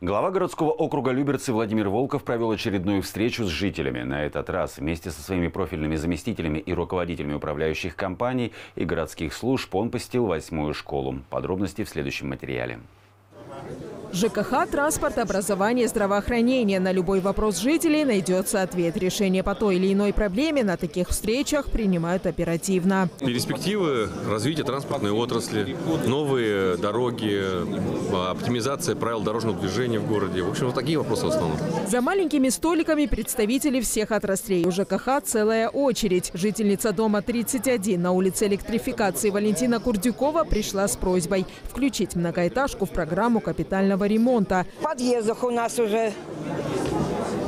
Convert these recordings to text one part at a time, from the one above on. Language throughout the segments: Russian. Глава городского округа Люберцы Владимир Волков провел очередную встречу с жителями. На этот раз вместе со своими профильными заместителями и руководителями управляющих компаний и городских служб он посетил 8-ю школу. Подробности в следующем материале. ЖКХ, транспорт, образование, здравоохранение. На любой вопрос жителей найдется ответ. Решение по той или иной проблеме на таких встречах принимают оперативно. Перспективы развития транспортной отрасли, новые дороги, оптимизация правил дорожного движения в городе. В общем, вот такие вопросы в основном. За маленькими столиками представители всех отраслей. У ЖКХ целая очередь. Жительница дома 31 на улице Электрификации Валентина Курдюкова пришла с просьбой включить многоэтажку в программу капитального ремонта. В подъездах у нас уже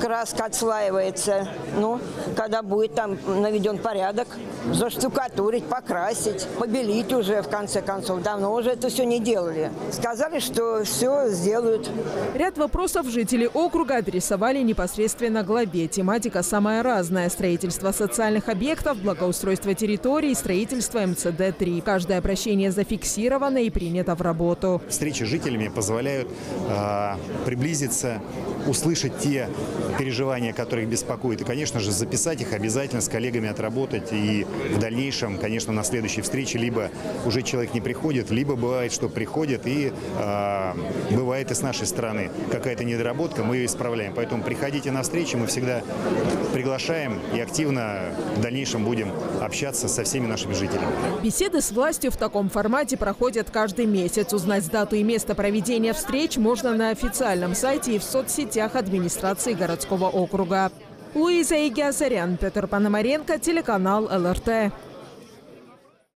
краска отслаивается. Ну, когда будет там наведен порядок, заштукатурить, покрасить, побелить уже, в конце концов. Давно уже это все не делали. Сказали, что все сделают. Ряд вопросов жители округа адресовали непосредственно главе. Тематика самая разная. Строительство социальных объектов, благоустройство территорий, строительство МЦД-3. Каждое обращение зафиксировано и принято в работу. Встречи с жителями позволяют приблизиться, услышать те переживания, которые их беспокоят. И, конечно же, записать их обязательно, с коллегами отработать. И в дальнейшем, конечно, на следующей встрече либо уже человек не приходит, либо бывает, что приходит. И бывает и с нашей стороны какая-то недоработка, мы ее исправляем. Поэтому приходите на встречи, мы всегда приглашаем и активно в дальнейшем будем общаться со всеми нашими жителями. Беседы с властью в таком формате проходят каждый месяц. Узнать дату и место проведения встреч можно на официальном сайте и в соцсетях администрации городского округа. Луиза Егиазарян, Петр Пономаренко, телеканал ЛРТ.